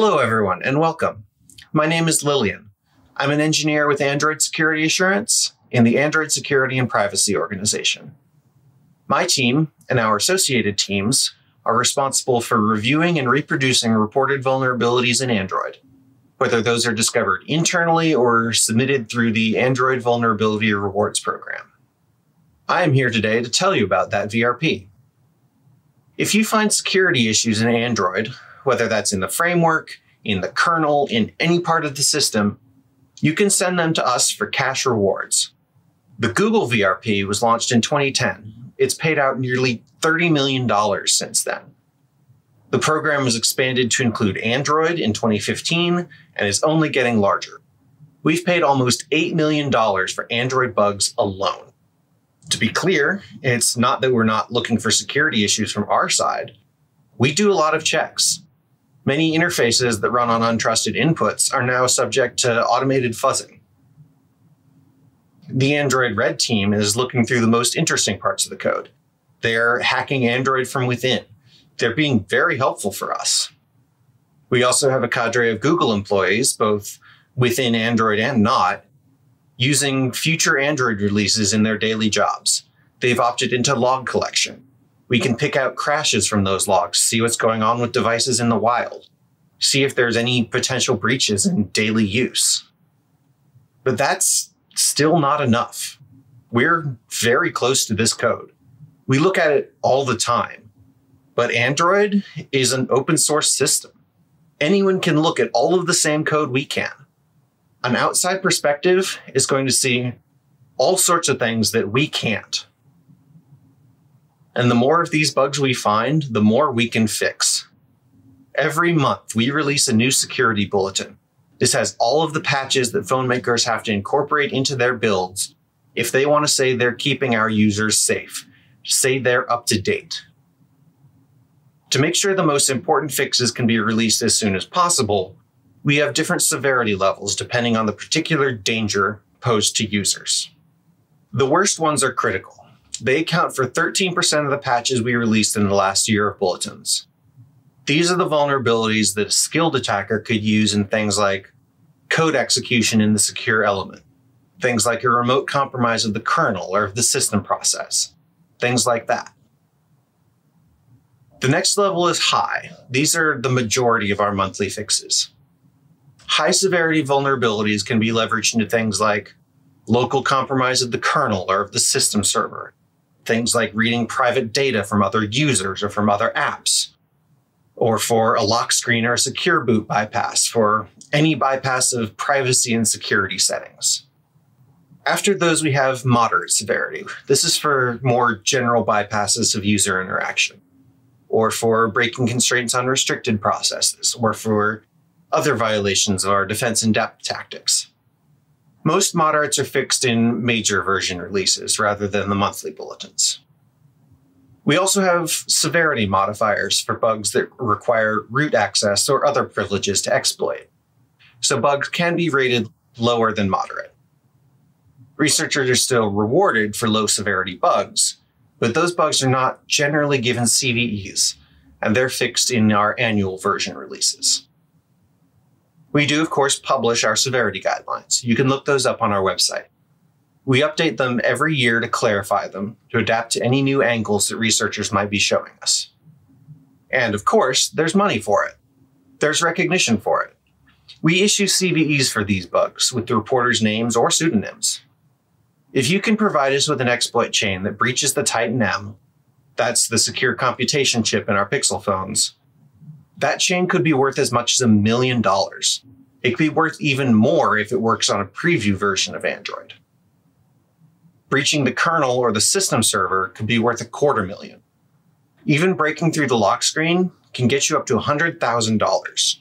Hello everyone and welcome. My name is Lillian. I'm an engineer with Android Security Assurance in the Android Security and Privacy Organization. My team and our associated teams are responsible for reviewing and reproducing reported vulnerabilities in Android, whether those are discovered internally or submitted through the Android Vulnerability Rewards Program. I am here today to tell you about that VRP. If you find security issues in Android, whether that's in the framework, in the kernel, in any part of the system, you can send them to us for cash rewards. The Google VRP was launched in 2010. It's paid out nearly $30 million since then. The program was expanded to include Android in 2015 and is only getting larger. We've paid almost $8 million for Android bugs alone. To be clear, it's not that we're not looking for security issues from our side. We do a lot of checks. Many interfaces that run on untrusted inputs are now subject to automated fuzzing. The Android Red team is looking through the most interesting parts of the code. They're hacking Android from within. They're being very helpful for us. We also have a cadre of Google employees, both within Android and not, using future Android releases in their daily jobs. They've opted into log collection. We can pick out crashes from those logs, see what's going on with devices in the wild, see if there's any potential breaches in daily use. But that's still not enough. We're very close to this code. We look at it all the time, but Android is an open source system. Anyone can look at all of the same code we can. An outside perspective is going to see all sorts of things that we can't. And the more of these bugs we find, the more we can fix. Every month, we release a new security bulletin. This has all of the patches that phone makers have to incorporate into their builds if they want to say they're keeping our users safe, say they're up to date. To make sure the most important fixes can be released as soon as possible, we have different severity levels depending on the particular danger posed to users. The worst ones are critical. They account for 13% of the patches we released in the last year of bulletins. These are the vulnerabilities that a skilled attacker could use in things like code execution in the secure element, things like a remote compromise of the kernel or of the system process, things like that. The next level is high. These are the majority of our monthly fixes. High severity vulnerabilities can be leveraged into things like local compromise of the kernel or of the system server, things like reading private data from other users or from other apps, or for a lock screen or a secure boot bypass, for any bypass of privacy and security settings. After those, we have moderate severity. This is for more general bypasses of user interaction, or for breaking constraints on restricted processes, or for other violations of our defense in depth tactics. Most moderates are fixed in major version releases rather than the monthly bulletins. We also have severity modifiers for bugs that require root access or other privileges to exploit, so bugs can be rated lower than moderate. Researchers are still rewarded for low severity bugs, but those bugs are not generally given CVEs, and they're fixed in our annual version releases. We do, of course, publish our severity guidelines. You can look those up on our website. We update them every year to clarify them, to adapt to any new angles that researchers might be showing us. And of course, there's money for it. There's recognition for it. We issue CVEs for these bugs with the reporters' names or pseudonyms. If you can provide us with an exploit chain that breaches the Titan M, that's the secure computation chip in our Pixel phones, that chain could be worth as much as $1 million. It could be worth even more if it works on a preview version of Android. Breaching the kernel or the system server could be worth $250,000. Even breaking through the lock screen can get you up to $100,000.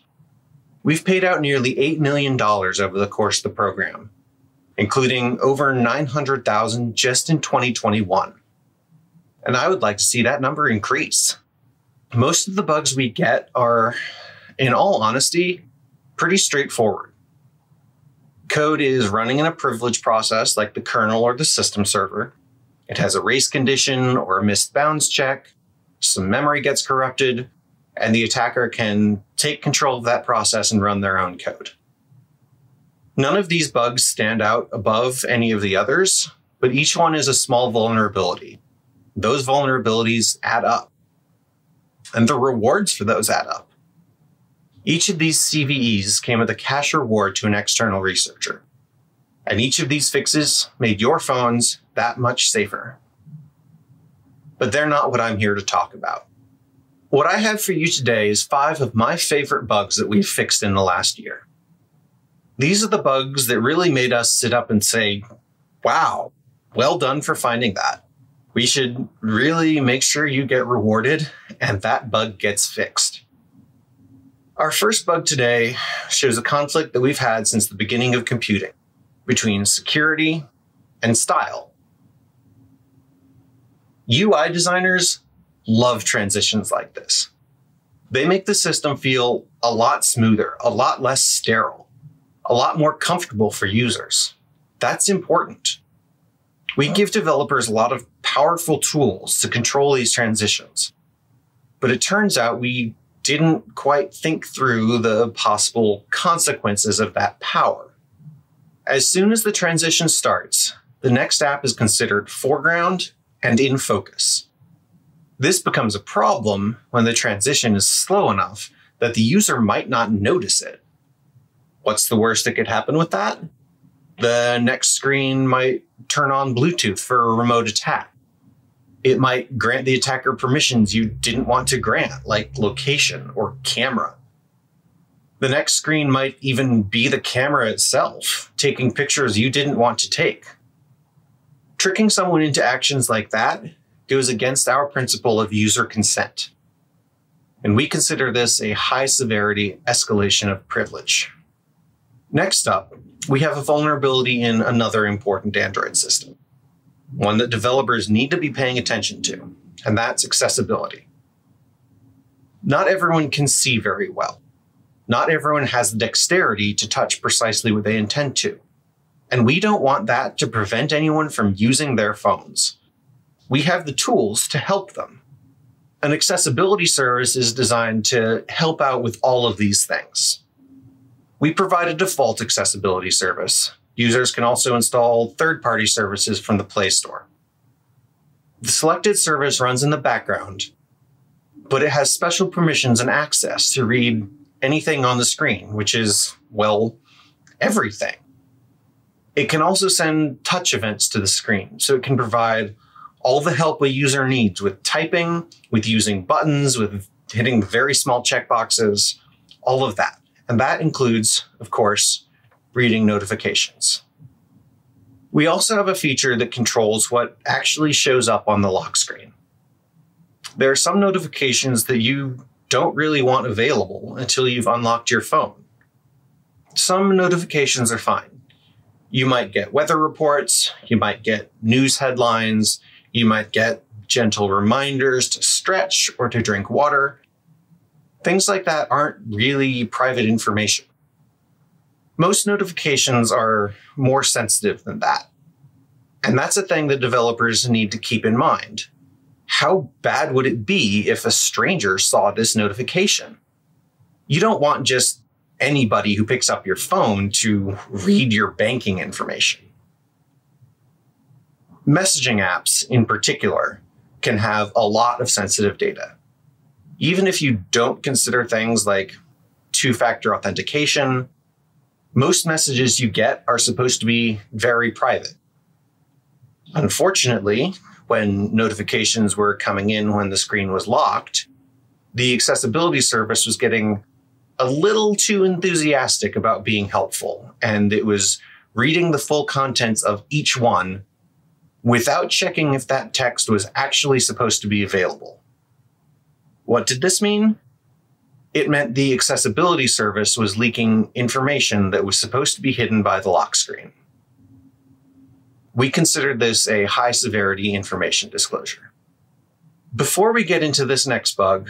We've paid out nearly $8 million over the course of the program, including over $900,000 just in 2021. And I would like to see that number increase. Most of the bugs we get are, in all honesty, pretty straightforward. Code is running in a privileged process like the kernel or the system server. It has a race condition or a missed bounds check. Some memory gets corrupted, and the attacker can take control of that process and run their own code. None of these bugs stand out above any of the others, but each one is a small vulnerability. Those vulnerabilities add up, and the rewards for those add up. Each of these CVEs came with a cash reward to an external researcher, and each of these fixes made your phones that much safer. But they're not what I'm here to talk about. What I have for you today is 5 of my favorite bugs that we've fixed in the last year. These are the bugs that really made us sit up and say, wow, well done for finding that. We should really make sure you get rewarded and that bug gets fixed. Our first bug today shows a conflict that we've had since the beginning of computing between security and style. UI designers love transitions like this. They make the system feel a lot smoother, a lot less sterile, a lot more comfortable for users. That's important. We give developers a lot of powerful tools to control these transitions, but it turns out we didn't quite think through the possible consequences of that power. As soon as the transition starts, the next app is considered foreground and in focus. This becomes a problem when the transition is slow enough that the user might not notice it. What's the worst that could happen with that? The next screen might turn on Bluetooth for a remote attack. It might grant the attacker permissions you didn't want to grant, like location or camera. The next screen might even be the camera itself, taking pictures you didn't want to take. Tricking someone into actions like that goes against our principle of user consent, and we consider this a high-severity escalation of privilege. Next up, we have a vulnerability in another important Android system, one that developers need to be paying attention to, and that's accessibility. Not everyone can see very well. Not everyone has the dexterity to touch precisely what they intend to. And we don't want that to prevent anyone from using their phones. We have the tools to help them. An accessibility service is designed to help out with all of these things. We provide a default accessibility service. Users can also install third-party services from the Play Store. The selected service runs in the background, but it has special permissions and access to read anything on the screen, which is, well, everything. It can also send touch events to the screen, so it can provide all the help a user needs with typing, with using buttons, with hitting very small checkboxes, all of that. And that includes, of course, reading notifications. We also have a feature that controls what actually shows up on the lock screen. There are some notifications that you don't really want available until you've unlocked your phone. Some notifications are fine. You might get weather reports, you might get news headlines, you might get gentle reminders to stretch or to drink water. Things like that aren't really private information. Most notifications are more sensitive than that. And that's a thing that developers need to keep in mind. How bad would it be if a stranger saw this notification? You don't want just anybody who picks up your phone to read your banking information. Messaging apps, in particular, can have a lot of sensitive data. Even if you don't consider things like two-factor authentication, most messages you get are supposed to be very private. Unfortunately, when notifications were coming in when the screen was locked, the accessibility service was getting a little too enthusiastic about being helpful, and it was reading the full contents of each one without checking if that text was actually supposed to be available. What did this mean? It meant the accessibility service was leaking information that was supposed to be hidden by the lock screen. We considered this a high-severity information disclosure. Before we get into this next bug,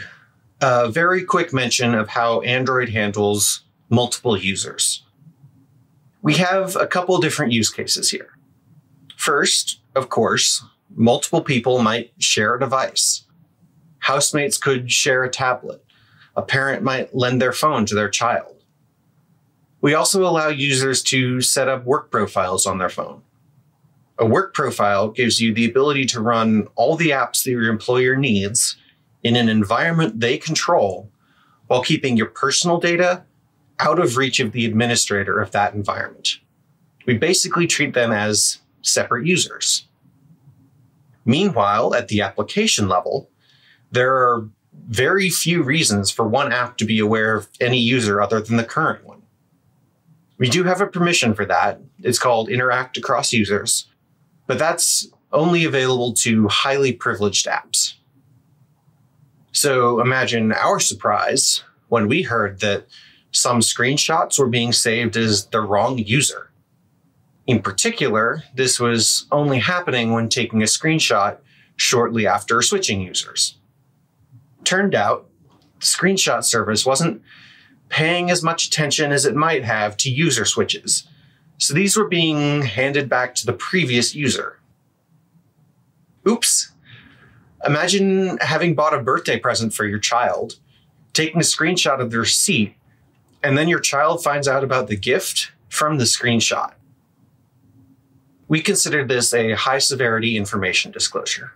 a very quick mention of how Android handles multiple users. We have a couple different use cases here. First, of course, multiple people might share a device. Housemates could share a tablet. A parent might lend their phone to their child. We also allow users to set up work profiles on their phone. A work profile gives you the ability to run all the apps that your employer needs in an environment they control while keeping your personal data out of reach of the administrator of that environment. We basically treat them as separate users. Meanwhile, at the application level, there are very few reasons for one app to be aware of any user other than the current one. We do have a permission for that. It's called Interact Across Users, but that's only available to highly privileged apps. So imagine our surprise when we heard that some screenshots were being saved as the wrong user. In particular, this was only happening when taking a screenshot shortly after switching users. Turned out, the screenshot service wasn't paying as much attention as it might have to user switches, so these were being handed back to the previous user. Oops! Imagine having bought a birthday present for your child, taking a screenshot of the receipt, and then your child finds out about the gift from the screenshot. We consider this a high-severity information disclosure.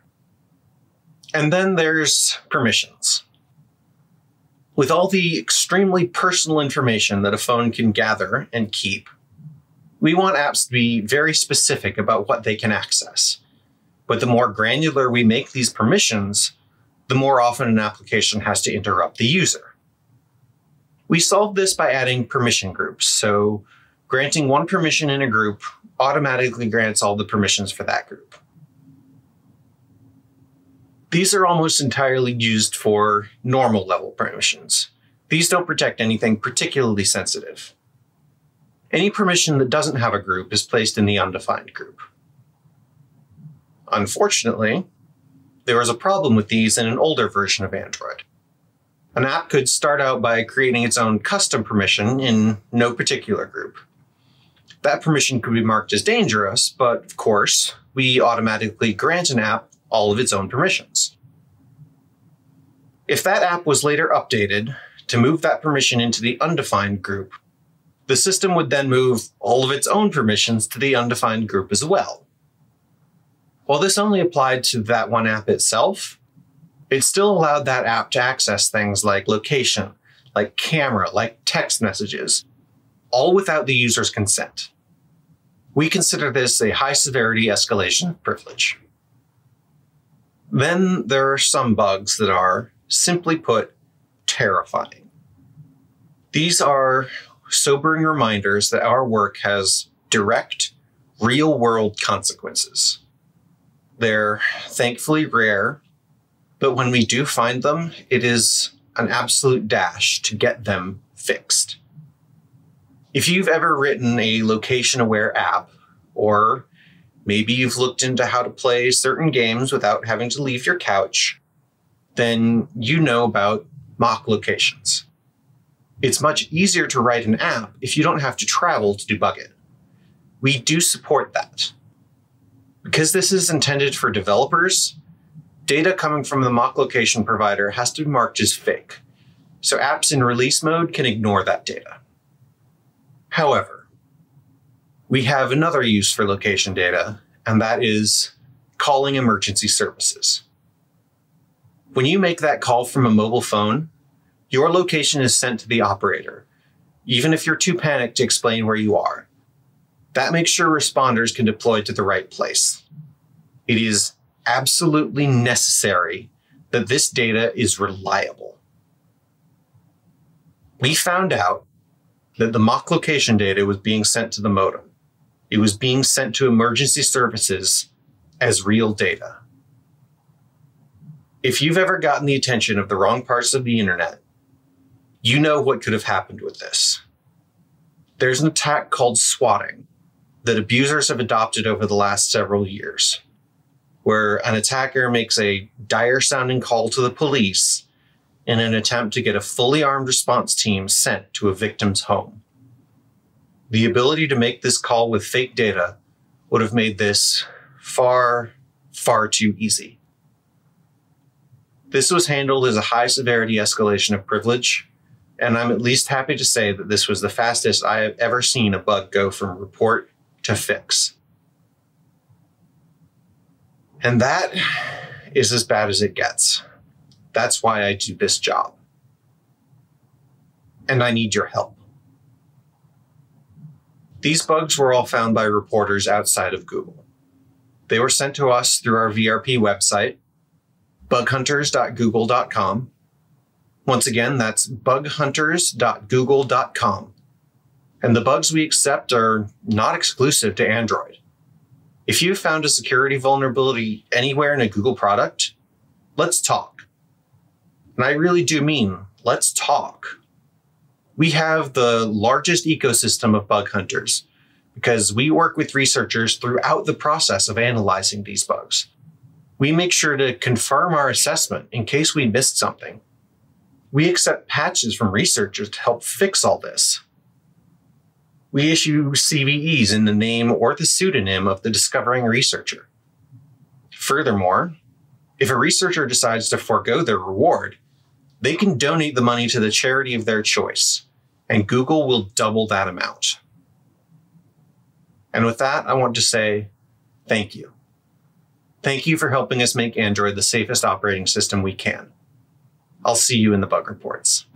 And then there's permissions. With all the extremely personal information that a phone can gather and keep, we want apps to be very specific about what they can access. But the more granular we make these permissions, the more often an application has to interrupt the user. We solved this by adding permission groups, so granting one permission in a group automatically grants all the permissions for that group. These are almost entirely used for normal level permissions. These don't protect anything particularly sensitive. Any permission that doesn't have a group is placed in the undefined group. Unfortunately, there was a problem with these in an older version of Android. An app could start out by creating its own custom permission in no particular group. That permission could be marked as dangerous, but of course, we automatically grant an app all of its own permissions. If that app was later updated to move that permission into the undefined group, the system would then move all of its own permissions to the undefined group as well. While this only applied to that one app itself, it still allowed that app to access things like location, like camera, like text messages, all without the user's consent. We consider this a high-severity escalation of privilege. Then there are some bugs that are, simply put, terrifying. These are sobering reminders that our work has direct, real-world consequences. They're thankfully rare, but when we do find them, it is an absolute dash to get them fixed. If you've ever written a location-aware app, or maybe you've looked into how to play certain games without having to leave your couch, then you know about mock locations. It's much easier to write an app if you don't have to travel to debug it. We do support that. Because this is intended for developers, data coming from the mock location provider has to be marked as fake, so apps in release mode can ignore that data. However, we have another use for location data, and that is calling emergency services. When you make that call from a mobile phone, your location is sent to the operator, even if you're too panicked to explain where you are. That makes sure responders can deploy to the right place. It is absolutely necessary that this data is reliable. We found out that the mock location data was being sent to the modem. It was being sent to emergency services as real data. If you've ever gotten the attention of the wrong parts of the internet, you know what could have happened with this. There's an attack called swatting that abusers have adopted over the last several years, where an attacker makes a dire-sounding call to the police in an attempt to get a fully armed response team sent to a victim's home. The ability to make this call with fake data would have made this far, far too easy. This was handled as a high severity escalation of privilege, and I'm at least happy to say that this was the fastest I have ever seen a bug go from report to fix. And that is as bad as it gets. That's why I do this job. And I need your help. These bugs were all found by reporters outside of Google. They were sent to us through our VRP website, bughunters.google.com. Once again, that's bughunters.google.com. And the bugs we accept are not exclusive to Android. If you found a security vulnerability anywhere in a Google product, let's talk. And I really do mean, let's talk. We have the largest ecosystem of bug hunters because we work with researchers throughout the process of analyzing these bugs. We make sure to confirm our assessment in case we missed something. We accept patches from researchers to help fix all this. We issue CVEs in the name or the pseudonym of the discovering researcher. Furthermore, if a researcher decides to forego their reward, they can donate the money to the charity of their choice, and Google will double that amount. And with that, I want to say thank you. Thank you for helping us make Android the safest operating system we can. I'll see you in the bug reports.